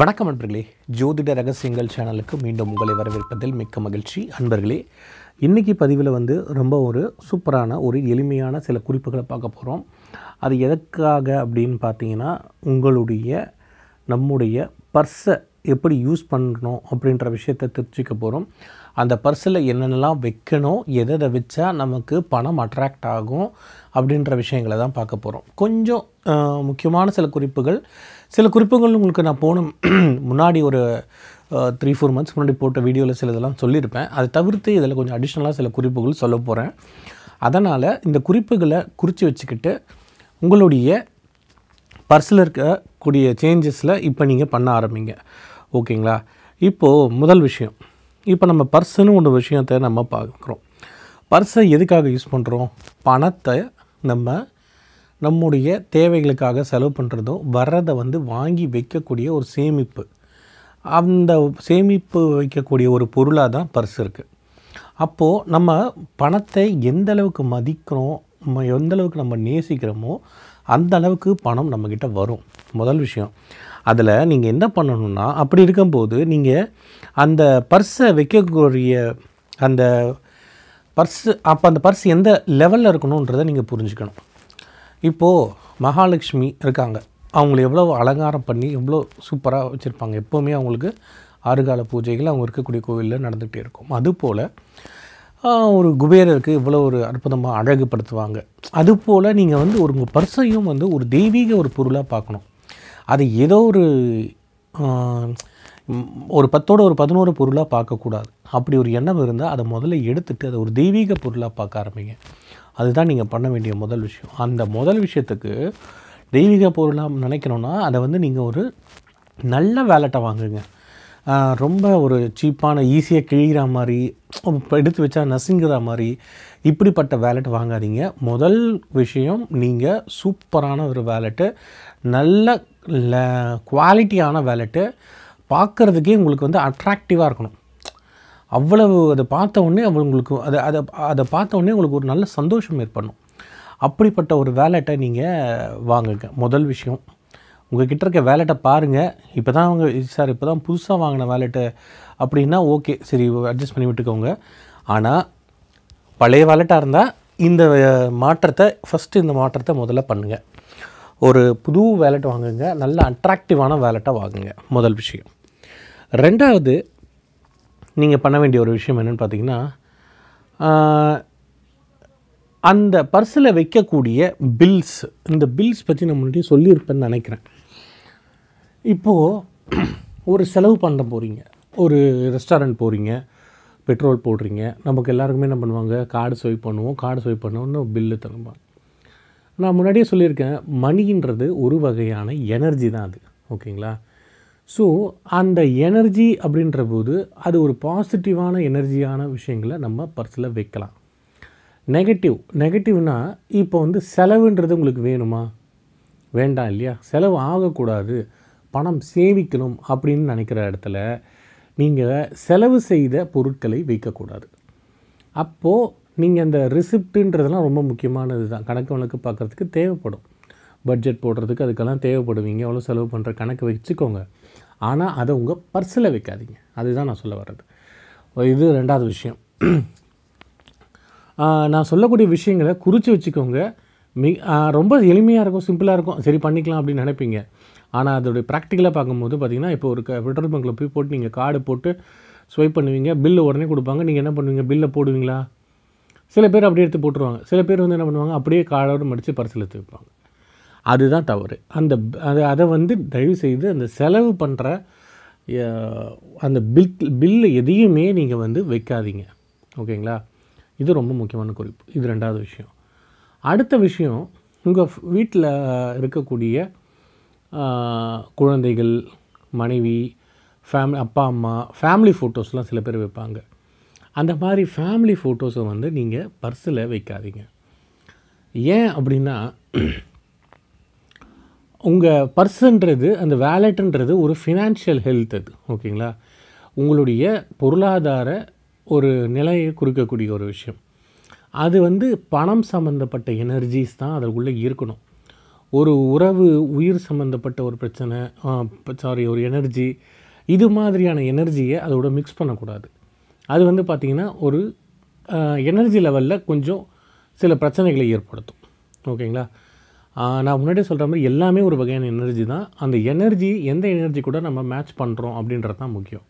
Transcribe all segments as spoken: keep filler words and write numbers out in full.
வணக்கம் நண்பர்களே, ஜோதிட ரகசியங்கள் சேனலுக்கு மீண்டும் உங்களை வரவேற்பதில் மிக்க மகிழ்ச்சி. நண்பர்களே, இன்றைக்கி பதிவில் வந்து ரொம்ப ஒரு சூப்பரான ஒரு எளிமையான சில குறிப்புகளை பார்க்க போகிறோம். அது எதற்காக அப்படின்னு பார்த்தீங்கன்னா, உங்களுடைய நம்முடைய பர்ஸை எப்படி யூஸ் பண்ணணும் அப்படின்ற விஷயத்தை தெரிஞ்சுக்க போகிறோம். அந்த பர்ஸில் என்னென்னலாம் வைக்கணும், எதை வச்சா நமக்கு பணம் அட்ராக்ட் ஆகும் அப்படின்ற விஷயங்களை தான் பார்க்க போகிறோம். கொஞ்சம் முக்கியமான சில குறிப்புகள் சில குறிப்புகள் உங்களுக்கு நான் போன முன்னாடி ஒரு த்ரீ ஃபோர் மந்த்ஸ் முன்னாடி போட்ட வீடியோவில் சில இதெல்லாம் சொல்லியிருப்பேன். அதை தவிர்த்து இதில் கொஞ்சம் அடிஷ்னலாக சில குறிப்புகள் சொல்ல போகிறேன். அதனால் இந்த குறிப்புகளை குறித்து வச்சுக்கிட்டு உங்களுடைய பர்ஸில் இருக்கக்கூடிய சேஞ்சஸில் இப்போ நீங்கள் பண்ண ஆரம்பிங்க. ஓகேங்களா? இப்போது முதல் விஷயம், இப்போ நம்ம பர்ஸுன்னு ஒன்று விஷயத்தை நம்ம பார்க்குறோம். பர்ஸை எதுக்காக யூஸ் பண்ணுறோம்? பணத்தை நம்ம நம்முடைய தேவைகளுக்காக செலவு பண்ணுறதும் வர்றதை வந்து வாங்கி வைக்கக்கூடிய ஒரு சேமிப்பு, அந்த சேமிப்பு வைக்கக்கூடிய ஒரு பொருளாக தான் பர்ஸ் இருக்குது. அப்போது நம்ம பணத்தை எந்த அளவுக்கு மதிக்கிறோம், நம்ம எந்தளவுக்கு நம்ம நேசிக்கிறோமோ அந்த அளவுக்கு பணம் நம்மக்கிட்ட வரும். முதல் விஷயம், அதில் நீங்கள் என்ன பண்ணணுன்னா, அப்படி இருக்கும்போது நீங்கள் அந்த பர்ஸை வைக்கக்கூடிய அந்த பர்ஸு அப்போ அந்த பர்ஸ் எந்த லெவலில் இருக்கணுன்றதை நீங்கள் புரிஞ்சுக்கணும். இப்போது மகாலட்சுமி இருக்காங்க, அவங்கள எவ்வளோ அலங்காரம் பண்ணி எவ்வளோ சூப்பராக வச்சுருப்பாங்க. எப்போவுமே அவங்களுக்கு ஆறுகால பூஜைகள் அவங்க இருக்கக்கூடிய கோவிலில் நடந்துகிட்டே இருக்கும். அதுபோல் ஒரு குபேரருக்கு இவ்வளோ ஒரு அற்புதமாக அழகுபடுத்துவாங்க. அதுபோல் நீங்கள் வந்து ஒரு உங்கள் பர்ஸையும் வந்து ஒரு தெய்வீக ஒரு பொருளாக பார்க்கணும். அது ஏதோ ஒரு ஒரு பத்தோட ஒரு பதினோரு பொருளாக பார்க்கக்கூடாது. அப்படி ஒரு எண்ணம் இருந்தால் அதை முதல்ல எடுத்துகிட்டு அதை ஒரு தெய்வீக பொருளாக பார்க்க ஆரம்பிங்க. அதுதான் நீங்கள் பண்ண வேண்டிய முதல் விஷயம். அந்த முதல் விஷயத்துக்கு தெய்வீக பொருளாக நினைக்கணுன்னா அதை வந்து நீங்கள் ஒரு நல்ல வேலட்டை வாங்குங்க. ரொம்ப ஒரு சீப்பான ஈஸியாக கிழிகிற மாதிரி, எடுத்து வச்சா நசுங்கிற மாதிரி இப்படிப்பட்ட வேலட் வாங்காதீங்க. முதல் விஷயம், நீங்கள் சூப்பரான ஒரு வேலட்டு, நல்ல குவாலிட்டியான வேலட்டு, பார்க்குறதுக்கே உங்களுக்கு வந்து அட்ராக்டிவாக இருக்கணும். அவ்வளவு அதை பார்த்த உடனே உங்களுக்கு அதை அதை அதை பார்த்த உடனே உங்களுக்கு ஒரு நல்ல சந்தோஷம் ஏற்படணும். அப்படிப்பட்ட ஒரு வேலட்டை நீங்கள் வாங்குங்க. முதல் விஷயம், உங்கள் கிட்ட இருக்க வேலட்டை பாருங்கள். இப்போ தான் அவங்க சார் இப்போ தான் புதுசாக வாங்கின வேலட்டு அப்படின்னா ஓகே, சரி அட்ஜஸ்ட் பண்ணி விட்டுக்கோங்க. ஆனால் பழைய வேலட்டாக இருந்தால் இந்த மாற்றத்தை ஃபஸ்ட்டு இந்த மாற்றத்தை முதல்ல பண்ணுங்கள். ஒரு புது வேலட் வாங்குங்க, நல்ல அட்ராக்டிவான வேலட்டை வாங்குங்க. முதல் விஷயம். ரெண்டாவது நீங்கள் பண்ண வேண்டிய ஒரு விஷயம் என்னென்னு பார்த்தீங்கன்னா, அந்த பர்ஸில் வைக்கக்கூடிய பில்ஸ், இந்த பில்ஸ் பற்றி நான் முன்னாடி சொல்லியிருப்பேன்னு நினைக்கிறேன். இப்போது ஒரு செலவு பண்ண போகிறீங்க, ஒரு ரெஸ்டாரண்ட் போகிறீங்க, பெட்ரோல் போடுறீங்க. நமக்கு எல்லாருக்குமே என்ன பண்ணுவாங்க, கார்டு ஸ்வைப் பண்ணுவோம், கார்டு ஸ்வைப் பண்ணுவோன்னு பில்லு தருவாங்க. நான் முன்னாடியே சொல்லியிருக்கேன், மணின்றது ஒரு வகையான எனர்ஜி தான் அது. ஓகேங்களா? ஸோ அந்த எனர்ஜி அப்படின்ற போது அது ஒரு பாசிட்டிவான எனர்ஜியான விஷயங்களை நம்ம பர்ஸில் வைக்கலாம். நெகட்டிவ் நெகட்டிவ்னால் இப்போ வந்து செலவுன்றது உங்களுக்கு வேணுமா? வேண்டாம் இல்லையா? செலவு ஆகக்கூடாது, பணம் சேமிக்கணும் அப்படின்னு நினைக்கிற இடத்துல நீங்கள் செலவு செய்த பொருட்களை வைக்கக்கூடாது. அப்போது நீங்கள் அந்த ரிசிப்ட்டுன்றதெல்லாம் ரொம்ப முக்கியமானது தான், கணக்கு வழக்கு பார்க்குறதுக்கு தேவைப்படும், பட்ஜெட் போடுறதுக்கு அதுக்கெல்லாம் தேவைப்படுவீங்க, எவ்வளோ செலவு பண்ணுற கணக்கு வச்சுக்கோங்க. ஆனால் அதை உங்கள் பர்ஸில் வைக்காதீங்க, அதுதான் நான் சொல்ல வர்றது. இது ரெண்டாவது விஷயம். நான் சொல்லக்கூடிய விஷயங்களை குறித்து வச்சுக்கோங்க. மி ரொம்ப எளிமையாக இருக்கும், சிம்பிளாக இருக்கும், சரி பண்ணிக்கலாம் அப்படின்னு நினைப்பீங்க. ஆனால் அதோடைய ப்ராக்டிக்கலாக பார்க்கும்போது பார்த்திங்கன்னா, இப்போ ஒரு பெட்ரோல் பங்க்கில் போய் போட்டு நீங்கள் கார்டு போட்டு ஸ்வைப் பண்ணுவீங்க, பில்லு உடனே கொடுப்பாங்க. நீங்கள் என்ன பண்ணுவீங்க, பில்லை போடுவீங்களா? சில பேர் அப்படியே எடுத்து போட்டுருவாங்க. சில பேர் வந்து என்ன பண்ணுவாங்க, அப்படியே கார்டோடு மடித்து பர்சில் எடுத்து வைப்பாங்க. அதுதான் தவறு. அந்த அதை அதை வந்து தயவுசெய்து அந்த செலவு பண்ணுற அந்த பில் பில்லு எதையுமே நீங்கள் வந்து வைக்காதீங்க. ஓகேங்களா? இது ரொம்ப முக்கியமான குறிப்பு. இது ரெண்டாவது விஷயம். அடுத்த விஷயம், உங்கள் வீட்டில் இருக்கக்கூடிய குழந்தைகள், மனைவி, ஃபேமிலி, அப்பா அம்மா, ஃபேமிலி ஃபோட்டோஸ்லாம் சில பேர் வைப்பாங்க. அந்த மாதிரி ஃபேமிலி ஃபோட்டோஸை வந்து நீங்கள் பர்ஸில் வைக்காதீங்க. ஏன் அப்படின்னா, உங்கள் பர்ஸுன்றது அந்த வேலெட்டுன்றது ஒரு ஃபினான்ஷியல் ஹெல்த் அது. ஓகேங்களா? உங்களுடைய பொருளாதார ஒரு நிலையை குறிக்கக்கூடிய ஒரு விஷயம். அது வந்து பணம் சம்மந்தப்பட்ட எனர்ஜிஸ் தான் அதற்குள்ளே இருக்கணும். ஒரு உறவு உயிர் சம்மந்தப்பட்ட ஒரு பிரச்சனை சாரி ஒரு எனர்ஜி இது மாதிரியான எனர்ஜியை அதோட மிக்ஸ் பண்ணக்கூடாது. அது வந்து பார்த்திங்கன்னா ஒரு எனர்ஜி லெவலில் கொஞ்சம் சில பிரச்சனைகளை ஏற்படுத்தும். ஓகேங்களா, நான் முன்னாடியே சொல்கிற மாதிரி எல்லாமே ஒரு வகையான எனர்ஜி தான். அந்த எனர்ஜி எந்த எனர்ஜி கூட நம்ம மேட்ச் பண்ணுறோம் அப்படின்றது தான் முக்கியம்.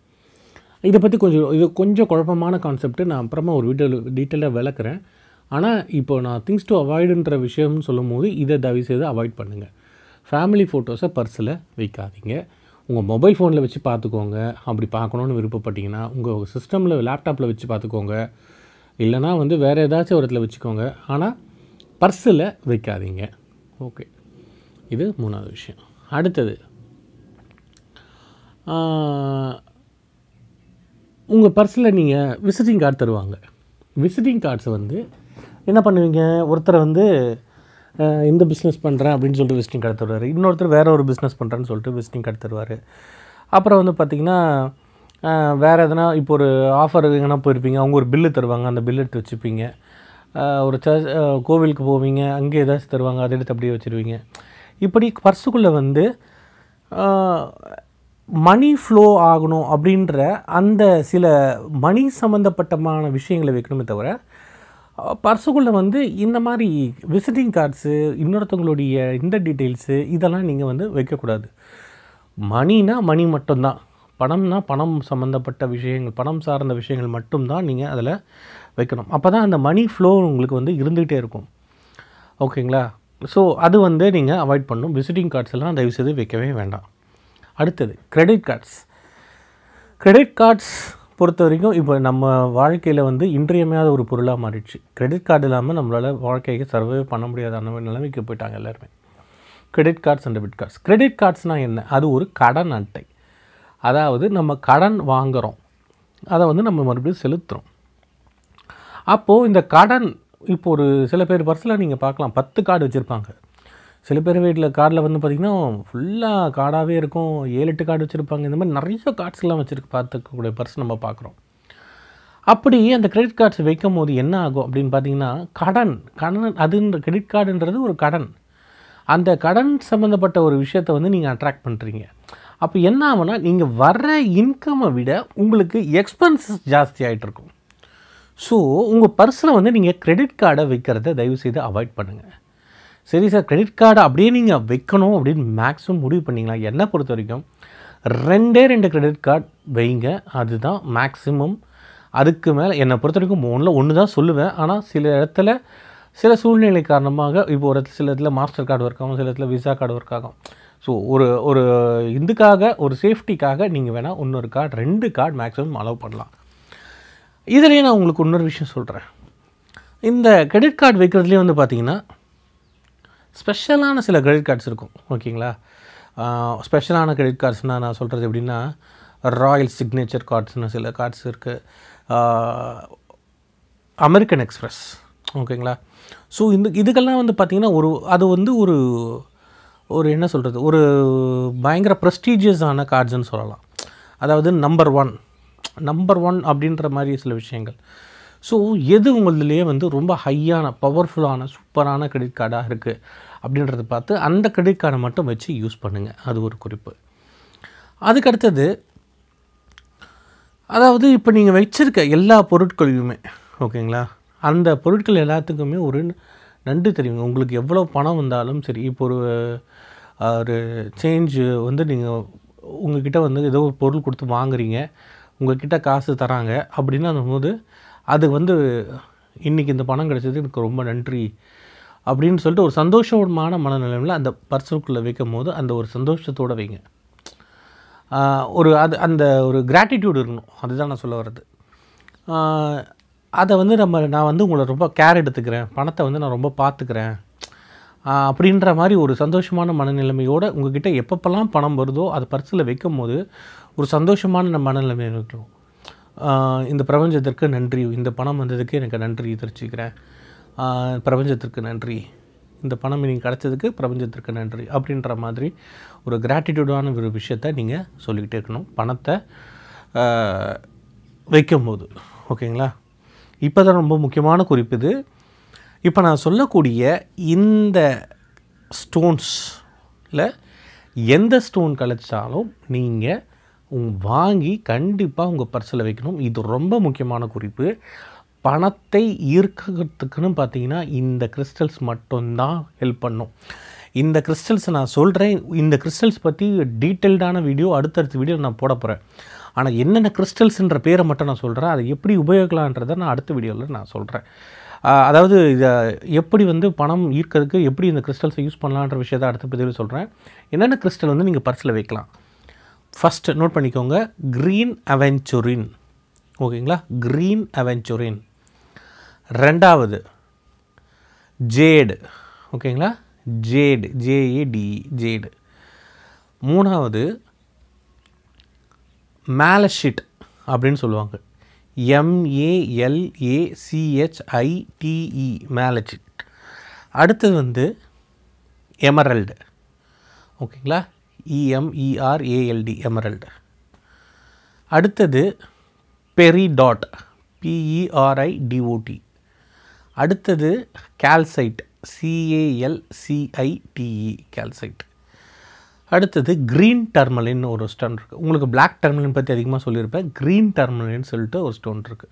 இதை பற்றி கொஞ்சம் இது கொஞ்சம் குழப்பமான கான்செப்ட்டு, நான் அப்புறமா ஒரு வீடியோ டீட்டெயிலாக விளக்குறேன். ஆனால் இப்போ நான் திங்ஸ் டு அவாய்டுன்ற விஷயம்னு சொல்லும் போது இதை தயவு செய்து அவாய்ட் பண்ணுங்கள். ஃபேமிலி ஃபோட்டோஸை பர்ஸில் வைக்காதீங்க. உங்கள் மொபைல் ஃபோனில் வச்சு பார்த்துக்கோங்க. அப்படி பார்க்கணுன்னு விருப்பப்பட்டிங்கன்னா உங்கள் சிஸ்டமில் லேப்டாப்பில் வச்சு பார்த்துக்கோங்க, இல்லைனா வந்து வேறு ஏதாச்சும் ஒரு இடத்துல வச்சுக்கோங்க. ஆனால் பர்ஸில் வைக்காதீங்க. ஓகே, இது மூணாவது விஷயம். அடுத்தது, உங்கள் பர்ஸில் நீங்கள் விசிட்டிங் கார்டு தருவாங்க. விசிட்டிங் கார்ட்ஸை வந்து என்ன பண்ணுவீங்க, ஒருத்தரை வந்து இந்த பிஸ்னஸ் பண்ணுறேன் அப்படின்னு சொல்லிட்டு விசிட்டிங் கார்டு தருவார், இன்னொருத்தர் வேறு ஒரு பிஸ்னஸ் பண்ணுறேன்னு சொல்லிட்டு விசிட்டிங் கார்டு தருவார். அப்புறம் வந்து பார்த்திங்கன்னா வேறு எதனா இப்போ ஒரு ஆஃபர் எங்கன்னா போயிருப்பீங்க, அவங்க ஒரு பில்லு தருவாங்க, அந்த பில் எடுத்து வச்சுப்பீங்க. ஒரு சர்ச் கோவிலுக்கு போவீங்க, அங்கே ஏதாச்சும் தருவாங்க, அதை எடுத்து அப்படியே வச்சுருவீங்க. இப்படி பர்ஸுக்குள்ளே வந்து மணி ஃப்ளோ ஆகணும் அப்படின்ற அந்த சில மணி சம்மந்தப்பட்டமான விஷயங்களை வைக்கணுமே தவிர, பர்ஸுக்குள்ளே வந்து இந்த மாதிரி விசிட்டிங் கார்ட்ஸு இன்னொருத்தவங்களுடைய இந்த டீட்டெயில்ஸு இதெல்லாம் நீங்கள் வந்து வைக்கக்கூடாது. மணினா மணி மட்டும்தான், பணம்னா பணம் சம்மந்தப்பட்ட விஷயங்கள், பணம் சார்ந்த விஷயங்கள் மட்டும்தான் நீங்கள் அதில் வைக்கணும். அப்போ தான் அந்த மணி ஃப்ளோ உங்களுக்கு வந்து இருந்துகிட்டே இருக்கும். ஓகேங்களா, ஸோ அது வந்து நீங்கள் அவாய்ட் பண்ணணும். விசிட்டிங் கார்ட்ஸ் எல்லாம் தயவுசெய்து வைக்கவே வேண்டாம். அடுத்தது கிரெடிட் கார்ட்ஸ். கிரெடிட் கார்ட்ஸ் பொறுத்த வரைக்கும் இப்போ நம்ம வாழ்க்கையில் வந்து இன்றியமையாத ஒரு பொருளாக மாறிடுச்சு. கிரெடிட் கார்டு இல்லாமல் நம்மளால் வாழ்க்கைக்கு சர்வே பண்ண முடியாத அந்த மாதிரி நிலைமைக்கு போயிட்டாங்க எல்லாருமே. Credit cards and debit cards. Credit கார்ட்ஸ்னால் என்ன, அது ஒரு கடன் அட்டை. அதாவது நம்ம கடன் வாங்குகிறோம், அதை வந்து நம்ம மறுபடியும் செலுத்துகிறோம். அப்போது இந்த கடன் இப்போ ஒரு சில பேர் பர்ஸில் நீங்கள் பார்க்கலாம் பத்து கார்டு வச்சுருப்பாங்க. சில பேர் வீட்டில் கார்டில் வந்து பார்த்திங்கன்னா ஃபுல்லாக கார்டாகவே இருக்கும், ஏழு எட்டு கார்டு வச்சுருப்பாங்க. இந்த மாதிரி நிறைய கார்ட்ஸ்லாம் வச்சுருக்கு பார்த்துக்கக்கூடிய பர்ஸ் நம்ம பார்க்குறோம். அப்படி அந்த கிரெடிட் கார்ட்ஸ் வைக்கும் போது என்ன ஆகும் அப்படின்னு பார்த்திங்கன்னா, கடன் கடன் அதுன்ற கிரெடிட் கார்டுன்றது ஒரு கடன். அந்த கடன் சம்மந்தப்பட்ட ஒரு விஷயத்தை வந்து நீங்கள் அட்ராக்ட் பண்ணுறீங்க. அப்போ என்ன ஆகுனா, நீங்கள் வர்ற இன்கம்மை விட உங்களுக்கு எக்ஸ்பென்சஸ் ஜாஸ்தி ஆகிட்டுருக்கும். ஸோ உங்கள் பர்ஸில் வந்து நீங்கள் கிரெடிட் கார்டை வைக்கிறத தயவுசெய்து அவாய்ட் பண்ணுங்கள். சரி சார், கிரெடிட் கார்டை அப்படியே நீங்கள் வைக்கணும் அப்படின்னு மேக்ஸிமம் முடிவு பண்ணிங்களா? என்னை பொறுத்த வரைக்கும் ரெண்டே ரெண்டு கிரெடிட் கார்டு வைங்க, அதுதான் மேக்ஸிமம். அதுக்கு மேலே என்னை பொறுத்த வரைக்கும் ஒன்றில் ஒன்று தான் சொல்லுவேன். ஆனால் சில இடத்துல சில சூழ்நிலை காரணமாக இப்போ ஒரு சில இடத்துல மாஸ்டர் கார்டு ஒர்க் ஆகும், சில இடத்துல விசா கார்டு ஒர்க் ஆகும். ஸோ ஒரு ஒரு இதுக்காக ஒரு சேஃப்டிக்காக நீங்கள் வேணால் இன்னொரு கார்டு ரெண்டு கார்டு மேக்ஸிமம் அலோவ் பண்ணலாம். இதிலேயே நான் உங்களுக்கு இன்னொரு விஷயம் சொல்கிறேன். இந்த கிரெடிட் கார்டு வைக்கிறதுலேயே வந்து பார்த்திங்கன்னா ஸ்பெஷலான சில கிரெடிட் கார்ட்ஸ் இருக்கும். ஓகேங்களா, ஸ்பெஷலான கிரெடிட் கார்ட்ஸ்னால் நான் சொல்கிறது எப்படின்னா, ராயல் சிக்னேச்சர் கார்ட்ஸ்னு சில கார்ட்ஸ் இருக்குது, அமெரிக்கன் எக்ஸ்ப்ரெஸ். ஓகேங்களா, ஸோ இந்த இதுக்கெல்லாம் வந்து பார்த்திங்கன்னா ஒரு அது வந்து ஒரு ஒரு என்ன சொல்கிறது, ஒரு பயங்கர ப்ரெஸ்டீஜியஸான கார்ட்ஸ்ன்னு சொல்லலாம். அதாவது நம்பர் ஒன் நம்பர் ஒன் அப்படின்ற மாதிரி சில விஷயங்கள். ஸோ எது உங்களதுலேயே வந்து ரொம்ப ஹையான பவர்ஃபுல்லான சூப்பரான கிரெடிட் கார்டாக இருக்குது அப்படின்றத பார்த்து அந்த கிரெடிட் கார்டை மட்டும் வச்சு யூஸ் பண்ணுங்கள். அது ஒரு குறிப்பு. அதுக்கடுத்தது, அதாவது இப்போ நீங்கள் வச்சுருக்க எல்லா பொருட்களையுமே, ஓகேங்களா, அந்த பொருட்கள் எல்லாத்துக்குமே ஒரு நன்றி தெரிவிங்க. உங்களுக்கு எவ்வளோ பணம் வந்தாலும் சரி, இப்போ ஒரு ஒரு சேஞ்சு வந்து நீங்கள் உங்கள்கிட்ட வந்து ஏதோ ஒரு பொருள் கொடுத்து வாங்குறீங்க, உங்கள்கிட்ட காசு தராங்க அப்படின்னு போது அது வந்து இன்றைக்கி இந்த பணம் கிடைச்சது எனக்கு ரொம்ப நன்றி அப்படின்னு சொல்லிட்டு ஒரு சந்தோஷமான மனநிலையில் அந்த பர்சுக்குள்ளே வைக்கும் போது அந்த ஒரு சந்தோஷத்தோடு வைங்க. ஒரு அது அந்த ஒரு கிராட்டிடியூட் இருக்கணும், அதுதான் நான் சொல்ல வர்றது. அதை வந்து நம்ம நான் வந்து உங்களை ரொம்ப கேர் எடுத்துக்கிறேன், பணத்தை வந்து நான் ரொம்ப பார்த்துக்கிறேன் அப்படின்ற மாதிரி ஒரு சந்தோஷமான மனநிலைமையோடு உங்கள்கிட்ட எப்பப்பெல்லாம் பணம் வருதோ அதை பர்ஸில் வைக்கும் போது ஒரு சந்தோஷமான மனநிலைமை இருக்கும். இந்த பிரபஞ்சத்திற்கு நன்றி, இந்த பணம் வந்ததுக்கு எனக்கு நன்றி தெரிவிச்சுக்கிறேன், பிரபஞ்சத்திற்கு நன்றி, இந்த பணம் நீங்கள் கிடச்சதுக்கு பிரபஞ்சத்திற்கு நன்றி அப்படின்ற மாதிரி ஒரு கிராட்டிடியூடான ஒரு விஷயத்தை நீங்கள் சொல்லிக்கிட்டே இருக்கணும் பணத்தை வைக்கும்போது. ஓகேங்களா, இப்போ தான் ரொம்ப முக்கியமான குறிப்பு இது. இப்போ நான் சொல்லக்கூடிய இந்த ஸ்டோன்ஸில் எந்த ஸ்டோன் கலைச்சாலும் நீங்கள் வாங்கி கண்டிப்பாக உங்கள் பர்ஸில் வைக்கணும். இது ரொம்ப முக்கியமான குறிப்பு. பணத்தை ஈர்க்கிறதுக்குன்னு பார்த்தீங்கன்னா இந்த கிறிஸ்டல்ஸ் மட்டும்தான் ஹெல்ப் பண்ணும். இந்த கிறிஸ்டல்ஸ் நான் சொல்கிறேன், இந்த கிறிஸ்டல்ஸ் பற்றி டீட்டெயில்டான வீடியோ அடுத்தடுத்த வீடியோ நான் போட போகிறேன். ஆனால் என்னென்ன கிறிஸ்டல்ஸ்ன்ற பேரை மட்டும் நான் சொல்கிறேன், அதை எப்படி உபயோகிக்கலான்றதை நான் அடுத்த வீடியோவில் நான் சொல்கிறேன். அதாவது இதை எப்படி வந்து பணம் ஈர்க்கிறதுக்கு எப்படி இந்த கிறிஸ்டல்ஸை யூஸ் பண்ணலான்ற விஷயத்தை அடுத்த பதிவில் சொல்கிறேன். என்னென்ன கிறிஸ்டல் வந்து நீங்கள் பர்ஸில் வைக்கலாம் ஃபஸ்ட்டு நோட் பண்ணிக்கோங்க. க்ரீன் அவென்ச்சுரின், ஓகேங்களா, க்ரீன் அவென்ச்சுரின். ரெண்டாவது ஜேடு, ஓகேங்களா, ஜேடு, ஜேஏடி, ஜேடு. மூணாவது மாலஷிட் அப்படின்னு சொல்லுவாங்க, எம்ஏஎல்ஏசிஹெச்ஐடிஇ, மாலச்சிட். அடுத்தது வந்து எமரல்டு, ஓகேங்களா, இஎம்இஆர்ஏஎல்டி, எமரல்டு. அடுத்தது பெரிடாட், பிஇஆர்ஐடிஓடி. அடுத்தது கேல்சைட், சிஏஎல்சிஐடிஇ, கேல்சைட். அடுத்தது க்ரீன் டர்மலின் ஒரு ஸ்டோன் இருக்குது. உங்களுக்கு பிளாக் டர்மலின் பற்றி அதிகமாக சொல்லியிருப்பேன், க்ரீன் டர்மலின்னு சொல்லிட்டு ஒரு ஸ்டோன் இருக்குது.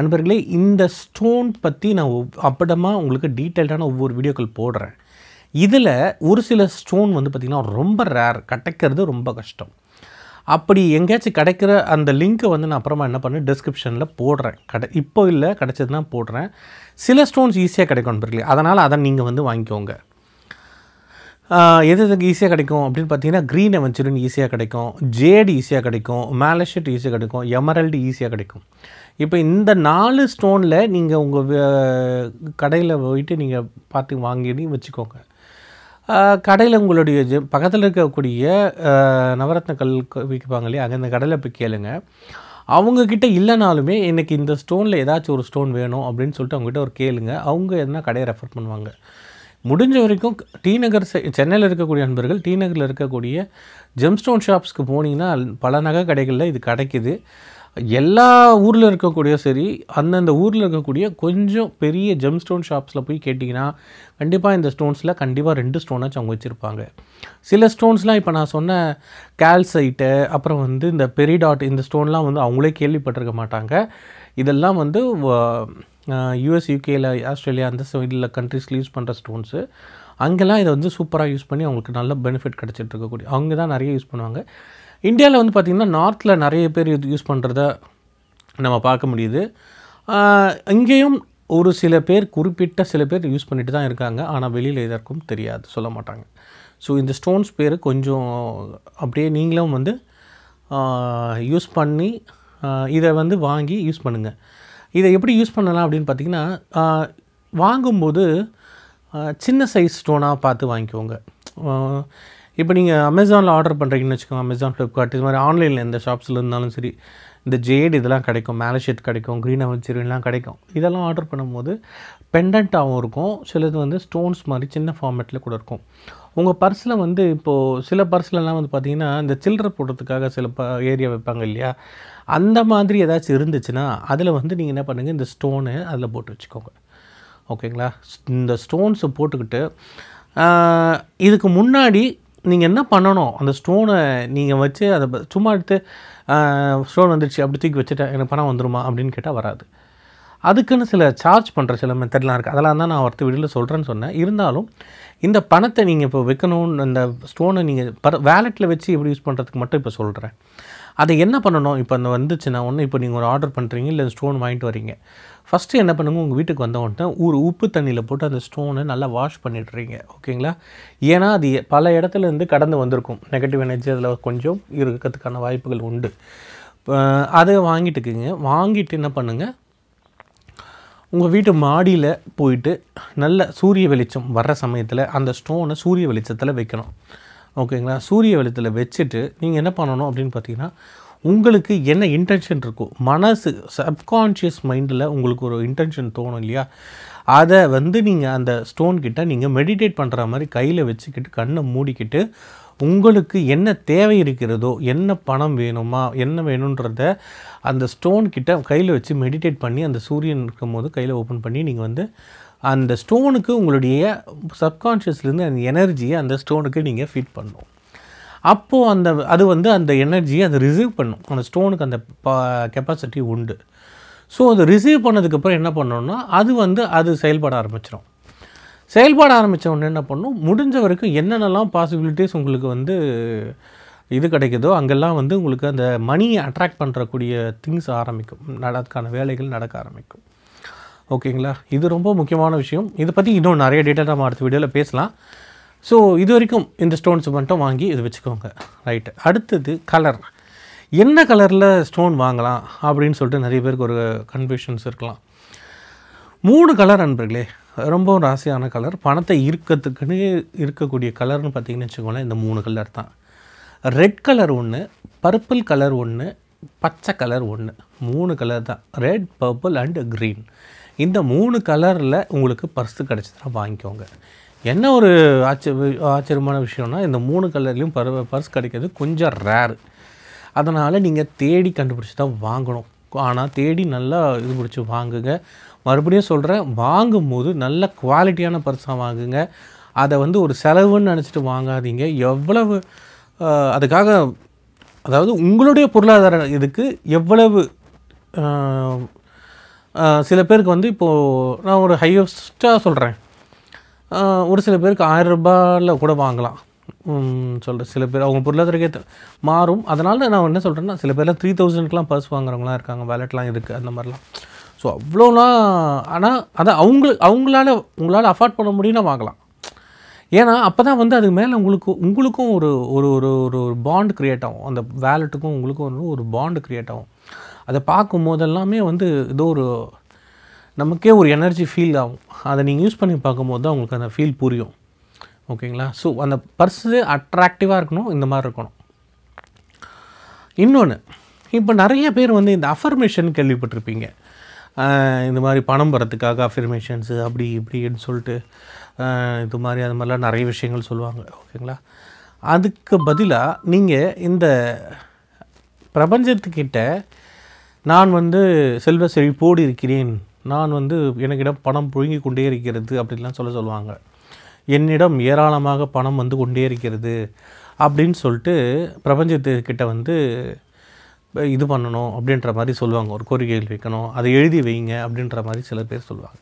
அன்பர்களே, இந்த ஸ்டோன் பற்றி நான் அப்படமாக உங்களுக்கு டீட்டெயில்டான ஒவ்வொரு வீடியோக்கள் போடுறேன். இதில் ஒரு சில ஸ்டோன் வந்து பார்த்திங்கன்னா ரொம்ப ரேர், கிடைக்கிறது ரொம்ப கஷ்டம். அப்படி எங்கேயாச்சும் கிடைக்கிற அந்த லிங்க்கை வந்து நான் அப்புறமா என்ன பண்ணேன் டிஸ்கிரிப்ஷனில் போடுறேன். கடை இப்போ இல்லை, கிடைச்சதுன்னா போடுறேன். சில ஸ்டோன்ஸ் ஈஸியாக கிடைக்கும் அன்பர்களே, அதனால் அதை நீங்கள் வந்து வாங்கிக்கோங்க. எது எதுக்கு ஈஸியாக கிடைக்கும் அப்படின்னு பார்த்தீங்கன்னா க்ரீன் அவென்ச்சுரின் ஈஸியாக கிடைக்கும், ஜேடு ஈஸியாக கிடைக்கும், மாலஷிட் ஈஸியாக கிடைக்கும், எமரல்டு ஈஸியாக கிடைக்கும். இப்போ இந்த நாலு ஸ்டோனில் நீங்கள் உங்கள் கடையில் போயிட்டு நீங்கள் பார்த்து வாங்கி வச்சுக்கோங்க. கடையில் உங்களுடைய பக்கத்தில் இருக்கக்கூடிய நவரத்னக்கல் விற்பாங்க இல்லையா, அங்கே இந்த கடையில் போய் கேளுங்க. அவங்கக்கிட்ட இல்லைனாலுமே எனக்கு இந்த ஸ்டோனில் ஏதாச்சும் ஒரு ஸ்டோன் வேணும் அப்படின்னு சொல்லிட்டு அவங்ககிட்ட ஒரு கேளுங்க, அவங்க எதுனா கடையை ரெஃபர் பண்ணுவாங்க. முடிஞ்ச வரைக்கும் டி நகர் சென்னையில் இருக்கக்கூடிய நண்பர்கள் டி நகரில் இருக்கக்கூடிய ஜெம்ஸ்டோன் ஷாப்ஸ்க்கு போனீங்கன்னா பல நகை கடைகளில் இது கிடைக்கிது. எல்லா ஊரில் இருக்கக்கூடிய சரி அந்தந்த ஊரில் இருக்கக்கூடிய கொஞ்சம் பெரிய ஜெம்ஸ்டோன் ஷாப்ஸில் போய் கேட்டிங்கன்னா கண்டிப்பாக இந்த ஸ்டோன்ஸில் கண்டிப்பாக ரெண்டு ஸ்டோனாச்சும் அவங்க வச்சுருப்பாங்க. சில ஸ்டோன்ஸ்லாம் இப்போ நான் சொன்ன கால்சைட்டு அப்புறம் வந்து இந்த பெரிடாட் இந்த ஸ்டோன்லாம் வந்து அவங்களே கேள்விப்பட்டிருக்க மாட்டாங்க. இதெல்லாம் வந்து யூஎஸ், யூகேயில், ஆஸ்திரேலியா அந்த சைடில் கண்ட்ரீஸில் யூஸ் பண்ணுற ஸ்டோன்ஸு. அங்கெல்லாம் இதை வந்து சூப்பராக யூஸ் பண்ணி அவங்களுக்கு நல்ல பெனிஃபிட் கிடச்சிட்டு இருக்கக்கூடிய அவங்க தான் நிறைய யூஸ் பண்ணுவாங்க. இந்தியாவில் வந்து பார்த்திங்கன்னா நார்த்தில் நிறைய பேர் இது யூஸ் பண்ணுறத நம்ம பார்க்க முடியுது. இங்கேயும் ஒரு சில பேர் குறிப்பிட்ட சில பேர் யூஸ் பண்ணிட்டு தான் இருக்காங்க, ஆனால் வெளியில் இதற்கும் தெரியாது, சொல்ல மாட்டாங்க. ஸோ இந்த ஸ்டோன்ஸ் பேர் கொஞ்சம் அப்படியே நீங்களும் வந்து யூஸ் பண்ணி இதை வந்து வாங்கி யூஸ் பண்ணுங்கள். இதை எப்படி யூஸ் பண்ணலாம் அப்படின்னு பார்த்திங்கன்னா வாங்கும்போது சின்ன சைஸ் ஸ்டோனாக பார்த்து வாங்கிக்கோங்க. இப்போ நீங்கள் அமேசானில் ஆர்டர் பண்ணுறீங்கன்னு வச்சுக்கோங்க, அமேசான், ஃப்ளிப்கார்ட், இது மாதிரி ஆன்லைனில் எந்த ஷாப்ஸில் இருந்தாலும் சரி இந்த ஜேடு இதெல்லாம் கிடைக்கும், மாலஷிட் கிடைக்கும், க்ரீன் அவென்ச்சுரின்லாம் கிடைக்கும். இதெல்லாம் ஆர்டர் பண்ணும்போது பெண்டண்ட்டாகவும் இருக்கும், சிலது வந்து ஸ்டோன்ஸ் மாதிரி சின்ன ஃபார்மேட்டில் கூட இருக்கும். உங்கள் பர்ஸில் வந்து இப்போது சில பர்ஸ்லலாம் வந்து பார்த்திங்கன்னா இந்த சில்லறை போடுறதுக்காக சில ப ஏரியா வைப்பாங்க இல்லையா, அந்த மாதிரி ஏதாச்சும் இருந்துச்சுன்னா அதில் வந்து நீங்கள் என்ன பண்ணுங்கள், இந்த ஸ்டோனு அதில் போட்டு வச்சுக்கோங்க, ஓகேங்களா. இந்த ஸ்டோன்ஸை போட்டுக்கிட்டு இதுக்கு முன்னாடி நீங்கள் என்ன பண்ணணும், அந்த ஸ்டோனை நீங்கள் வச்சு அதை சும்மா எடுத்து ஸ்டோன் வந்துடுச்சு அப்படி தூக்கி வச்சுட்டேன் எனக்கு பணம் வந்துடுமா அப்படின்னு கேட்டால் வராது. அதுக்குன்னு சில சார்ஜ் பண்ணுற சில மெத்தட்லாம் இருக்குது, அதெல்லாம் தான் நான் ஒருத்த வீடியோவில் சொல்கிறேன்னு சொன்னேன். இருந்தாலும் இந்த பணத்தை நீங்கள் இப்போ வைக்கணும்னு அந்த ஸ்டோனை நீங்கள் பர வேலெட்டில் வச்சு எப்படி யூஸ் பண்ணுறதுக்கு மட்டும் இப்போ சொல்கிறேன். அதை என்ன பண்ணணும், இப்போ அந்த வந்துச்சுன்னா ஒன்று இப்போ நீங்கள் ஒரு ஆர்டர் பண்ணுறீங்க இல்லை ஸ்டோன் வாங்கிட்டு வரீங்க, ஃபஸ்ட்டு என்ன பண்ணுங்கள், உங்கள் வீட்டுக்கு வந்தவொன்னே ஒரு உப்பு தண்ணியில் போட்டு அந்த ஸ்டோனை நல்லா வாஷ் பண்ணிட்டுறீங்க, ஓகேங்களா. ஏன்னா அது பல இடத்துலேருந்து கடந்து வந்திருக்கும், நெகட்டிவ் எனர்ஜி அதில் கொஞ்சம் இருக்கிறதுக்கான வாய்ப்புகள் உண்டு. அதை வாங்கிட்டுக்குங்க, வாங்கிட்டு என்ன பண்ணுங்கள், உங்கள் வீட்டு மாடியில் போயிட்டு நல்ல சூரிய வெளிச்சம் வர்ற சமயத்தில் அந்த ஸ்டோனை சூரிய வெளிச்சத்தில் வைக்கணும், ஓகேங்களா. சூரிய வெளிச்சத்தில் வச்சுட்டு நீங்கள் என்ன பண்ணணும் அப்படின்னு பார்த்தீங்கன்னா உங்களுக்கு என்ன இன்டென்ஷன் இருக்கும், மனசு சப்கான்ஷியஸ் மைண்டில் உங்களுக்கு ஒரு இன்டென்ஷன் தோணும் இல்லையா, அதை வந்து நீங்கள் அந்த ஸ்டோன் கிட்ட நீங்கள் மெடிடேட் பண்ணுற மாதிரி கையில் வச்சுக்கிட்டு கண்ணை மூடிக்கிட்டு உங்களுக்கு என்ன தேவை இருக்கிறதோ, என்ன பணம் வேணுமா என்ன வேணுன்றத அந்த ஸ்டோன் கிட்ட கையில் வச்சு மெடிடேட் பண்ணி அந்த சூரியன் இருக்கும்போது கையில் ஓப்பன் பண்ணி நீங்கள் வந்து அந்த ஸ்டோனுக்கு உங்களுடைய சப்கான்ஷியஸ்ல இருந்து அந்த எனர்ஜியை அந்த ஸ்டோனுக்கு நீங்க ஃபீட் பண்ணணும். அப்போ அந்த அது வந்து அந்த எனர்ஜியை அது ரிசீவ் பண்ணும். அந்த ஸ்டோனுக்கு அந்த கெபாசிட்டி உண்டு. ஸோ அது ரிசீவ் பண்ணதுக்கு அப்புறம் என்ன பண்ணணும்னா அது வந்து அது செயல்பட ஆரம்பிச்சிடும். செயல்பட ஆரம்பித்த உடனே என்ன பண்ணும், முடிஞ்ச வரைக்கும் என்னென்னலாம் பாசிபிலிட்டிஸ் உங்களுக்கு வந்து இது கிடைக்குதோ அங்கெல்லாம் வந்து உங்களுக்கு அந்த மணியை அட்ராக்ட் பண்ணுறக்கூடிய திங்ஸ் ஆரம்பிக்கும், நடக்கான வேலைகள் நடக்க ஆரம்பிக்கும். ஓகேங்களா, இது ரொம்ப முக்கியமான விஷயம். இதை பற்றி இன்னும் நிறைய டீட்டெயிலாக நம்ம அடுத்த வீடியோவில் பேசலாம். ஸோ இது வரைக்கும் இந்த ஸ்டோன்ஸ் மட்டும் வாங்கி இது வச்சுக்கோங்க. ரைட்டு, அடுத்தது கலர். என்ன கலரில் ஸ்டோன் வாங்கலாம் அப்படின்னு சொல்லிட்டு நிறைய பேருக்கு ஒரு கன்ஃபியூஷன்ஸ் இருக்கலாம். மூணு கலர் அன்பர்களே, ரொம்பவும் ராசியான கலர், பணத்தை ஈர்க்கிறதுக்குன்னு இருக்கக்கூடிய கலர்னு பார்த்திங்கன்னு வச்சுக்கோங்களேன், இந்த மூணு கலர் தான். ரெட் கலர் ஒன்று, பர்பிள் கலர் ஒன்று, பச்சை கலர் ஒன்று. மூணு கலர் தான், ரெட், பர்பிள் அண்டு க்ரீன். இந்த மூணு கலரில் உங்களுக்கு பர்ஸு கிடச்சிதுன்னா வாங்கிக்கோங்க. என்ன ஒரு ஆச்ச ஆச்சரியமான விஷயம்னா இந்த மூணு கலர்லேயும் பர் பர்ஸ் கிடைக்கிறது கொஞ்சம் ரேரு. அதனால் நீங்கள் தேடி கண்டுபிடிச்சி தான் வாங்கணும். ஆனால் தேடி நல்லா இது பிடிச்சி வாங்குங்க. மறுபடியும் சொல்கிறேன், வாங்கும்போது நல்ல குவாலிட்டியான பர்ஸாக வாங்குங்க. அதை வந்து ஒரு செலவுன்னு நினச்சிட்டு வாங்காதீங்க. எவ்வளவு அதுக்காக, அதாவது உங்களுடைய பொருளாதார இதுக்கு எவ்வளவு, சில பேருக்கு வந்து இப்போது நான் ஒரு ஹையஸ்ட்டாக சொல்கிறேன், ஒரு சில பேருக்கு ஆயிரம் ரூபாயில் கூட வாங்கலாம் சொல்கிறேன். சில பேர் அவங்க பொருளாதாரக்கே மாறும். அதனால் நான் என்ன சொல்கிறேன்னா சில பேர்லாம் த்ரீ தௌசண்ட்க்கெலாம் பர்ஸ் வாங்குறவங்களாம் இருக்காங்க, வேலெட்லாம் இருக்குது அந்த மாதிரிலாம். ஸோ அவ்வளோலாம், ஆனால் அதை அவங்களுக்கு அவங்களால உங்களால் அஃபோர்ட் பண்ண முடியும்னா வாங்கலாம். ஏன்னா அப்போ தான் வந்து அதுக்கு மேலே உங்களுக்கு உங்களுக்கும் ஒரு ஒரு ஒரு ஒரு பாண்ட் க்ரியேட் ஆகும். அந்த வேலெட்டுக்கும் உங்களுக்கும் ஒரு பாண்டு க்ரியேட் ஆகும். அதை பார்க்கும் போது எல்லாமே வந்து ஏதோ ஒரு நமக்கே ஒரு எனர்ஜி ஃபீல் ஆகும். அதை நீங்கள் யூஸ் பண்ணி பார்க்கும்போது தான் உங்களுக்கு அந்த ஃபீல் புரியும். ஓகேங்களா, ஸோ அந்த பர்ஸு அட்ராக்டிவாக இருக்கணும், இந்த மாதிரி இருக்கணும். இன்னொன்று, இப்போ நிறைய பேர் வந்து இந்த அஃபர்மேஷன் கேள்விப்பட்டிருப்பீங்க. இந்த மாதிரி பணம் வரத்துக்காக அஃபர்மேஷன்ஸு அப்படி இப்படின்னு சொல்லிட்டு இது மாதிரி அது மாதிரிலாம் நிறைய விஷயங்கள் சொல்லுவாங்க. ஓகேங்களா, அதுக்கு பதிலாக நீங்கள் இந்த பிரபஞ்சத்துக்கிட்ட நான் வந்து செல்வ செழிப்போடு இருக்கிறேன், நான் வந்து எனக்கிடம் பணம் புழுங்கி கொண்டே இருக்கிறது அப்படின்லாம் சொல்ல சொல்லுவாங்க. என்னிடம் ஏராளமாக பணம் வந்து கொண்டே இருக்கிறது அப்படின்னு சொல்லிட்டு பிரபஞ்சத்துக்கிட்ட வந்து இது பண்ணணும் அப்படின்ற மாதிரி சொல்லுவாங்க. ஒரு கோரிக்கைகள் வைக்கணும், அதை எழுதி வைங்க அப்படின்ற மாதிரி சில பேர் சொல்லுவாங்க.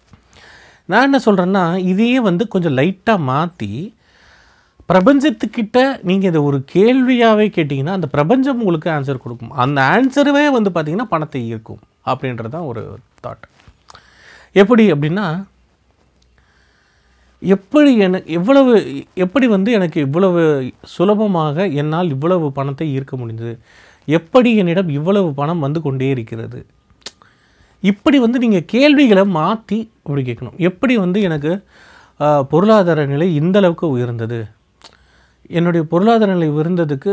நான் என்ன சொல்கிறேன்னா இதையே வந்து கொஞ்சம் லைட்டாக மாற்றி பிரபஞ்சத்துக்கிட்ட நீங்கள் இதை ஒரு கேள்வியாகவே கேட்டிங்கன்னா அந்த பிரபஞ்சம் உங்களுக்கு ஆன்சர் கொடுக்கும். அந்த ஆன்சருவே வந்து பார்த்திங்கன்னா பணத்தை ஈர்க்கும் அப்படின்றதான் ஒரு தாட். எப்படி அப்படின்னா, எப்படி எனக்கு எவ்வளவு எப்படி வந்து எனக்கு இவ்வளவு சுலபமாக என்னால் இவ்வளவு பணத்தை ஈர்க்க முடிஞ்சது, எப்படி என்னிடம் இவ்வளவு பணம் வந்து கொண்டே இருக்கிறது, இப்படி வந்து நீங்கள் கேள்விகளை மாற்றி அப்படி கேட்கணும். எப்படி வந்து எனக்கு பொருளாதார நிலை இந்தளவுக்கு உயர்ந்தது, என்னுடைய பொருளாதார நிலை உயர்ந்ததுக்கு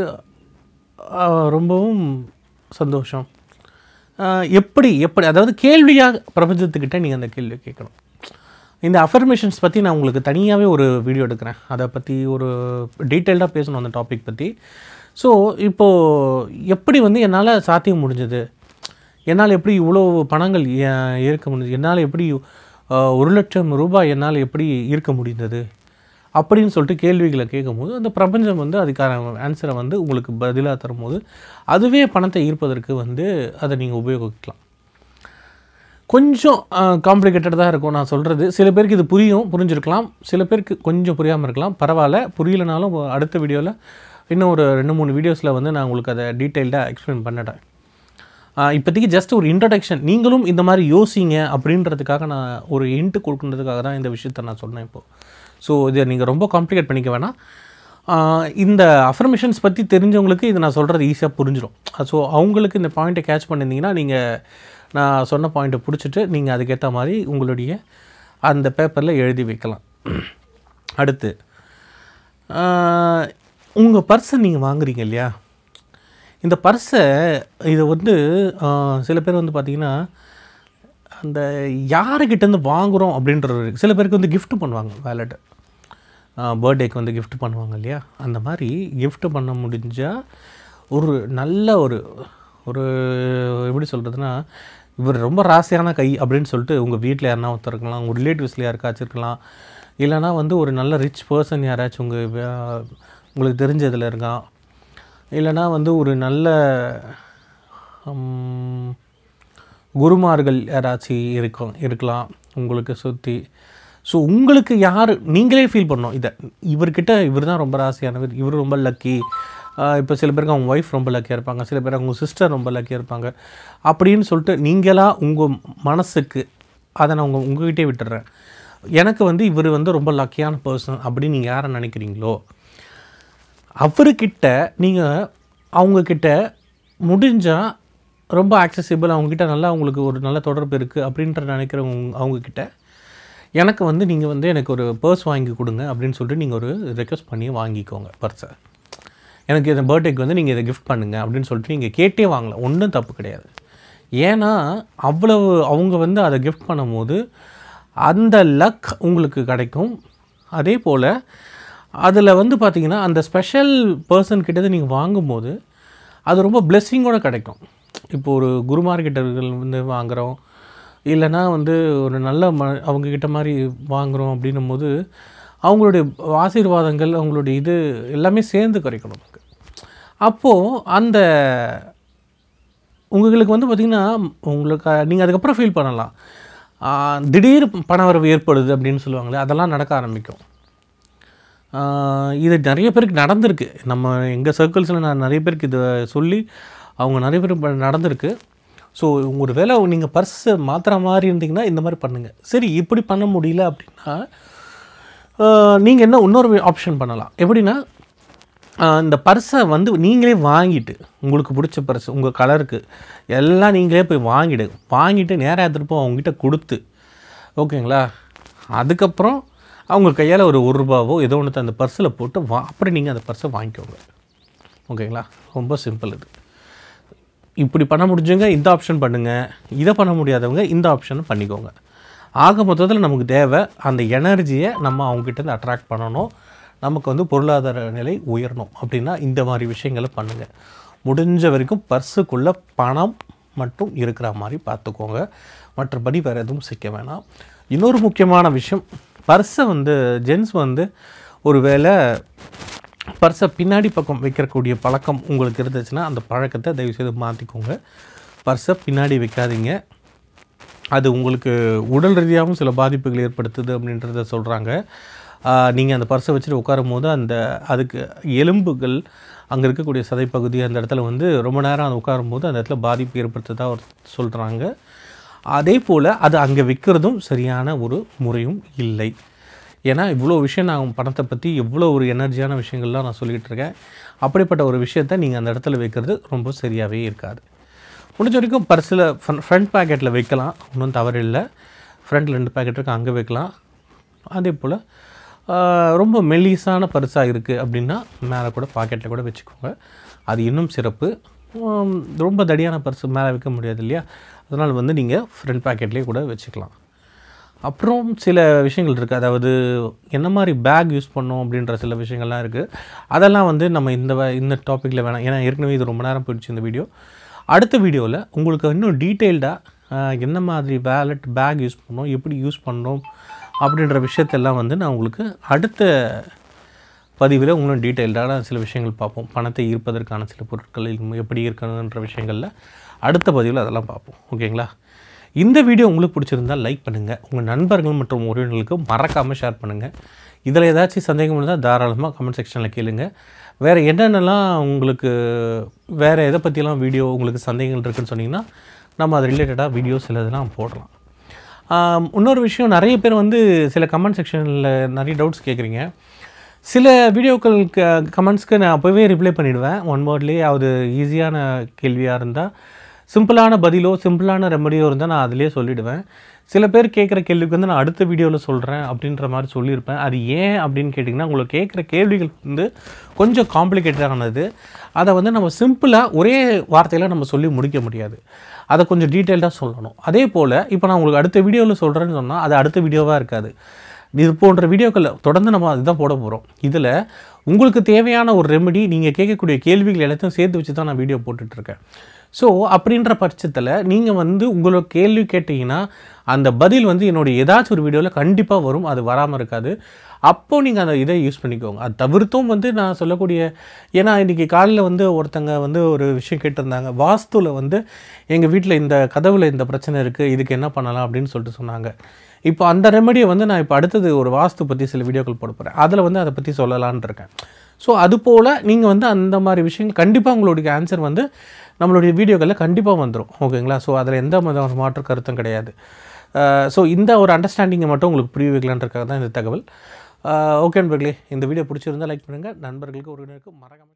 ரொம்பவும் சந்தோஷம், எப்படி எப்படி அதாவது கேள்வியாக பிரபஞ்சத்துக்கிட்ட நீங்கள் அந்த கேள்வியை கேட்கணும். இந்த அஃபர்மேஷன்ஸ் பற்றி நான் உங்களுக்கு தனியாகவே ஒரு வீடியோ எடுக்கிறேன், அதை பற்றி ஒரு டீட்டெயில்டாக பேசணும் அந்த டாபிக் பற்றி. ஸோ இப்போது எப்படி வந்து என்னால் சாத்தியம் முடிஞ்சது, என்னால் எப்படி இவ்வளோ பணங்கள் ஈர்க்க முடிஞ்சது, என்னால் எப்படி ஒரு லட்சம் ரூபாய் என்னால் எப்படி ஈர்க்க முடிந்தது அப்படின்னு சொல்லிட்டு கேள்விகளை கேட்கும்போது அந்த பிரபஞ்சம் வந்து அதுக்கான ஆன்சரை வந்து உங்களுக்கு பதிலாக தரும்போது அதுவே பணத்தை ஈர்ப்பதற்கு வந்து அதை நீங்கள் உபயோகிக்கலாம். கொஞ்சம் காம்ப்ளிகேட்டடாக இருக்கும் நான் சொல்கிறது. சில பேருக்கு இது புரியும், புரிஞ்சிருக்கலாம், சில பேருக்கு கொஞ்சம் புரியாமல் இருக்கலாம். பரவாயில்ல, புரியலைனாலும் அடுத்த வீடியோவில் இன்னும் ஒரு ரெண்டு மூணு வீடியோஸில் வந்து நான் உங்களுக்கு அதை டீட்டெயில்டாக எக்ஸ்பிளைன் பண்ணிட்டேன். இப்போதைக்கு ஜஸ்ட் ஒரு இன்ட்ரடக்ஷன், நீங்களும் இந்த மாதிரி யோசிங்க அப்படின்றதுக்காக நான் ஒரு இன்ட்டு கொடுக்குறதுக்காக தான் இந்த விஷயத்த நான் சொன்னேன் இப்போது. ஸோ இதை நீங்கள் ரொம்ப காம்ப்ளிகேட் பண்ணிக்க வேணாம். இந்த அஃபர்மேஷன்ஸ் பற்றி தெரிஞ்சவங்களுக்கு இது நான் சொல்கிறது ஈஸியாக புரிஞ்சிடும். ஸோ அவங்களுக்கு இந்த பாயிண்ட்டை கேட்ச் பண்ணியிருந்தீங்கன்னா நீங்கள் நான் சொன்ன பாயிண்ட்டை பிடிச்சிட்டு நீங்கள் அதுக்கேற்ற மாதிரி உங்களுடைய அந்த பேப்பரில் எழுதி வைக்கலாம். அடுத்து, உங்கள் பர்ஸை நீங்கள் வாங்குறீங்க இல்லையா, இந்த பர்ஸை இதை வந்து சில பேர் வந்து பார்த்திங்கன்னா அந்த யாருக்கிட்டேருந்து வாங்குகிறோம் அப்படின்ற சில பேருக்கு வந்து கிஃப்ட் பண்ணுவாங்க. வேலெட்டு பர்த்டேக்கு வந்து கிஃப்ட் பண்ணுவாங்க இல்லையா, அந்த மாதிரி கிஃப்ட் பண்ண முடிஞ்சால் ஒரு நல்ல ஒரு ஒரு எப்படி சொல்கிறதுனா இவர் ரொம்ப ராசியான கை அப்படினு சொல்லிட்டு உங்க வீட்ல யாரனா ஒருத்தர்க்கலாம், உங்க ரிலேட்டிவ்ஸ்ல யார்காச்சிருக்கலாம், இல்லனா வந்து ஒரு நல்ல ரிச் पर्सन யாராச்சும் உங்க உங்களுக்கு தெரிஞ்சதுல இருக்கான், இல்லனா வந்து ஒரு நல்ல குருமார்கள் யாராச்சும் இருக்கலாம் இருக்கலாம் உங்களுக்கு சுத்தி. சோ உங்களுக்கு யார் நீங்களே ஃபீல் பண்ணனும் இத, இவர்கிட்ட இவர்தான் ரொம்ப ராசியானவர், இவர் ரொம்ப லக்கி, இப்போ சில பேருக்கு அவங்க வைஃப் ரொம்ப லக்கியாக இருப்பாங்க, சில பேர் அவங்க சிஸ்டர் ரொம்ப லக்கியாக இருப்பாங்க அப்படின்னு சொல்லிட்டு நீங்களா உங்கள் மனசுக்கு அதை நான் உங்கள் உங்ககிட்டே விட்டுடுறேன். எனக்கு வந்து இவர் வந்து ரொம்ப லக்கியான பர்சன் அப்படின்னு நீங்கள் யாரை நினைக்கிறீங்களோ அவர்கிட்ட நீங்கள் அவங்கக்கிட்ட முடிஞ்சால் ரொம்ப ஆக்சசிபிள், அவங்கக்கிட்ட நல்லா அவங்களுக்கு ஒரு நல்ல தொடர்பு இருக்குது அப்படின்ற நினைக்கிறவங்க அவங்கக்கிட்ட எனக்கு வந்து நீங்கள் வந்து எனக்கு ஒரு பர்ஸ் வாங்கி கொடுங்க அப்படின்னு சொல்லிட்டு நீங்கள் ஒரு ரெக்வஸ்ட் பண்ணி வாங்கிக்கோங்க. பர்ஸை எனக்கு இந்த பர்த்டேக்கு வந்து நீங்கள் இதை கிஃப்ட் பண்ணுங்கள் அப்படின்னு சொல்லிட்டு நீங்கள் கேட்டே வாங்கலாம், ஒன்றும் தப்பு கிடையாது. ஏன்னா அவ்வளவு அவங்க வந்து அதை கிஃப்ட் பண்ணும் போது அந்த லக் உங்களுக்கு கிடைக்கும். அதே போல் அதில் வந்து பார்த்திங்கன்னா அந்த ஸ்பெஷல் பர்சன் கிட்ட நீங்கள் வாங்கும்போது அது ரொம்ப பிளெஸ்ஸிங்கோடு கிடைக்கும். இப்போது ஒரு குருமார்கிட்டர்கள் வந்து வாங்குகிறோம், இல்லைனா வந்து ஒரு நல்ல ம அவங்கக்கிட்ட மாதிரி வாங்குகிறோம் அப்படின்னும் போது அவங்களுடைய ஆசீர்வாதங்கள் அவங்களுடைய இது எல்லாமே சேர்ந்து கிடைக்கும் நமக்கு. அப்போது அந்த உங்களுக்கு வந்து பார்த்திங்கன்னா உங்களுக்கு நீங்கள் அதுக்கப்புறம் ஃபீல் பண்ணலாம், திடீர் பணவரவு ஏற்படுது அப்படின்னு சொல்லுவாங்களே அதெல்லாம் நடக்க ஆரம்பிக்கும். இது நிறைய பேருக்கு நடந்திருக்கு, நம்ம எங்கள் சர்க்கிள்ஸில் நான் நிறைய பேருக்கு இதை சொல்லி அவங்க நிறைய பேர் நடந்திருக்கு. ஸோ ஒரு வேளை நீங்கள் பர்ஸு மாத்திர மாதிரி இருந்தீங்கன்னா இந்த மாதிரி பண்ணுங்கள். சரி இப்படி பண்ண முடியல அப்படின்னா நீங்கள் என்ன இன்னொரு ஆப்ஷன் பண்ணலாம். எப்படின்னா இந்த பர்ஸை வந்து நீங்களே வாங்கிட்டு உங்களுக்கு பிடிச்ச பர்ஸ் உங்கள் கலருக்கு எல்லாம் நீங்களே போய் வாங்கிடு, வாங்கிட்டு நேராக எடுத்துகிட்டு அவங்ககிட்ட கொடுத்து ஓகேங்களா, அதுக்கப்புறம் அவங்க கையால் ஒரு ஒரு ரூபாவோ ஏதோ ஒன்று அந்த பர்ஸில் போட்டு வா, அப்படி நீங்கள் அந்த பர்ஸை வாங்கிக்கோங்க. ஓகேங்களா, ரொம்ப சிம்பிள் இது. இப்படி பண்ண முடிஞ்சவங்க இந்த ஆப்ஷன் பண்ணுங்கள், இதை பண்ண முடியாதவங்க இந்த ஆப்ஷன் பண்ணிக்கோங்க. ஆக மொத்தத்தில் நமக்கு தேவை அந்த எனர்ஜியை நம்ம அவங்ககிட்டருந்து அட்ராக்ட் பண்ணணும், நமக்கு வந்து பொருளாதார நிலை உயரணும் அப்படின்னா இந்த மாதிரி விஷயங்களை பண்ணுங்கள். முடிஞ்ச வரைக்கும் பர்ஸுக்குள்ளே பணம் மட்டும் இருக்கிற மாதிரி பார்த்துக்கோங்க, மற்றபடி வேறு எதுவும் சிக்க வேணாம். இன்னொரு முக்கியமான விஷயம், பர்ஸை வந்து ஜென்ஸ் வந்து ஒரு வேளை பர்ஸை பின்னாடி பக்கம் வைக்கக்கூடிய பழக்கம் உங்களுக்கு இருந்துச்சுன்னா அந்த பழக்கத்தை தயவுசெய்து மாற்றிக்கோங்க. பர்ஸை பின்னாடி வைக்காதீங்க, அது உங்களுக்கு உடல் ரீதியாகவும் சில பாதிப்புகள் ஏற்படுத்துது அப்படின்றத சொல்கிறாங்க. நீங்கள் அந்த பர்ஸை வச்சுட்டு உட்காரும் போது அந்த அதுக்கு எலும்புகள் அங்கே இருக்கக்கூடிய சதைப்பகுதி அந்த இடத்துல வந்து ரொம்ப நேரம் அது உட்காரும் போது அந்த இடத்துல பாதிப்பு ஏற்படுத்துதான் ஒரு சொல்கிறாங்க. அதே போல் அது அங்கே விற்கிறதும் சரியான ஒரு முறையும் இல்லை. ஏன்னா இவ்வளோ விஷயம் நான் பணத்தை பற்றி எவ்வளோ ஒரு எனர்ஜியான விஷயங்கள்லாம் நான் சொல்லிகிட்டு இருக்கேன், அப்படிப்பட்ட ஒரு விஷயத்தை நீங்கள் அந்த இடத்துல வைக்கிறது ரொம்ப சரியாகவே இருக்காது. முடிஞ்ச வரைக்கும் பர்ஸில் ஃப்ரண்ட் ஃப்ரண்ட் பேக்கெட்டில் வைக்கலாம், ஒன்றும் தவறு இல்லை. ஃப்ரண்ட்டில் ரெண்டு பேக்கெட் இருக்குது, அங்கே வைக்கலாம். அதே போல் ரொம்ப மெல்லிசான பர்ஸாக இருக்குது அப்படின்னா மேலே கூட பாக்கெட்டில் கூட வச்சுக்கோங்க, அது இன்னும் சிறப்பு. ரொம்ப தடியான பர்ஸ் மேலே வைக்க முடியாது இல்லையா, அதனால் வந்து நீங்கள் ஃப்ரண்ட் பேக்கெட்லேயே கூட வச்சுக்கலாம். அப்புறம் சில விஷயங்கள் இருக்குது, அதாவது என்ன மாதிரி பேக் யூஸ் பண்ணோம் அப்படின்ற சில விஷயங்கள்லாம் இருக்குது. அதெல்லாம் வந்து நம்ம இந்த இந்த டாப்பிக்கில் வேணாம், ஏன்னா ஏற்கனவே இது ரொம்ப நேரம் போயிடுச்சு இந்த வீடியோ. அடுத்த வீடியோவில் உங்களுக்கு இன்னும் டீட்டெயில்டாக என்ன மாதிரி வாலெட் பேக் யூஸ் பண்ணோம், எப்படி யூஸ் பண்ணோம் அப்படின்ற விஷயத்தெல்லாம் வந்து நான் உங்களுக்கு அடுத்த பதிவில் இன்னும் டீட்டெயில்டான சில விஷயங்கள் பார்ப்போம். பணத்தை ஈர்ப்பதற்கான சில பொருட்கள் எப்படி இருக்கணுன்ற விஷயங்களில் அடுத்த பதிவில் அதெல்லாம் பார்ப்போம். ஓகேங்களா, இந்த வீடியோ உங்களுக்கு பிடிச்சிருந்தால் லைக் பண்ணுங்கள், உங்கள் நண்பர்கள் மற்றும் உறவினர்களுக்கு மறக்காமல் ஷேர் பண்ணுங்கள். இதில் ஏதாச்சும் சந்தேகம் இருந்தால் தாராளமாக கமெண்ட் செக்ஷனில் கேளுங்க. வேறு என்னென்னலாம் உங்களுக்கு வேறு எதை பற்றிலாம் வீடியோ உங்களுக்கு சந்தேகங்கள் இருக்குதுன்னு சொன்னிங்கன்னா நம்ம அது ரிலேட்டடாக வீடியோஸ் இதெல்லாம் போடலாம். இன்னொரு விஷயம், நிறைய பேர் வந்து சில கமெண்ட் செக்ஷனில் நிறைய டவுட்ஸ் கேட்குறீங்க. சில வீடியோக்களுக்கு கமெண்ட்ஸ்க்கு நான் அப்போவே ரிப்ளை பண்ணிவிடுவேன் ஒன் வேர்ட்லேயே. அது ஈஸியான கேள்வியாக இருந்தால் சிம்பிளான பதிலோ சிம்பிளான ரெமடியோ இருந்தால் நான் அதிலே சொல்லிவிடுவேன். சில பேர் கேட்குற கேள்விக்கு வந்து நான் அடுத்த வீடியோவில் சொல்கிறேன் அப்படின்ற மாதிரி சொல்லியிருப்பேன். அது ஏன் அப்படின்னு கேட்டிங்கன்னா உங்களுக்கு கேட்குற கேள்விகள் வந்து கொஞ்சம் காம்ப்ளிகேட்டடானது, அதை வந்து நம்ம சிம்பிளாக ஒரே வார்த்தையில் நம்ம சொல்லி முடிக்க முடியாது, அதை கொஞ்சம் டீட்டெயில்டாக சொல்லணும். அதே போல் இப்போ நான் உங்களுக்கு அடுத்த வீடியோவில் சொல்கிறேன்னு சொன்னால் அது அடுத்த வீடியோவாக இருக்காது, இது போன்ற வீடியோக்களை தொடர்ந்து நம்ம அதுதான் போட போகிறோம். இதில் உங்களுக்கு தேவையான ஒரு ரெமெடி, நீங்கள் கேட்கக்கூடிய கேள்விகள் எல்லாத்தையும் சேர்த்து வச்சு தான் நான் வீடியோ போட்டுட்ருக்கேன். So, அப்படின்ற பட்சத்துல நீங்க வந்து உங்களுக்கு கேள்வி கேட்டீங்கன்னா அந்த பதில் வந்து என்னோட ஏதாச்சும் ஒரு வீடியோல கண்டிப்பா வரும் அது வராம இருக்காது அப்போ நீங்க அந்த இதை யூஸ் பண்ணிக்கோங்க அது தவிர்த்தும் வந்து நான் சொல்லக்கூடிய ஏனா இன்னைக்கு காலையில வந்து ஒருத்தங்க வந்து ஒரு விஷயம் கேட்டிருந்தாங்க வாஸ்துல வந்து எங்க வீட்ல இந்த கதவுல இந்த பிரச்சனை இருக்கு இதுக்கு என்ன பண்ணலாம் அப்படினு சொல்லிட்டு சொன்னாங்க இப்போ அந்த ரெமெடியை வந்து நான் இப்போ அடுத்து ஒரு வாஸ்து பத்தி சில வீடியோக்கள் போட போறேன் அதுல வந்து அத பத்தி சொல்லலாம்னு இருக்கேன் சோ அது போல நீங்க வந்து அந்த மாதிரி விஷயங்கள் கண்டிப்பா உங்களுக்கு ஆன்சர் வந்து நம்மளுடைய வீடியோக்களல கண்டிப்பா வந்துரும் ஓகேங்களா சோ அதல எந்த மாதிரி மாற்று கருத்தும் கிடையாது சோ இந்த ஒரு அண்டர்ஸ்டாண்டிங் மட்டும் உங்களுக்கு புரிய வைக்கலாம்ன்றதுக்காக தான் இந்த தகவல் ஓகே நண்பர்களே இந்த வீடியோ பிடிச்சிருந்தா லைக் பண்ணுங்க நண்பர்களுக்கு ஒரு நேருக்கு மறக்காம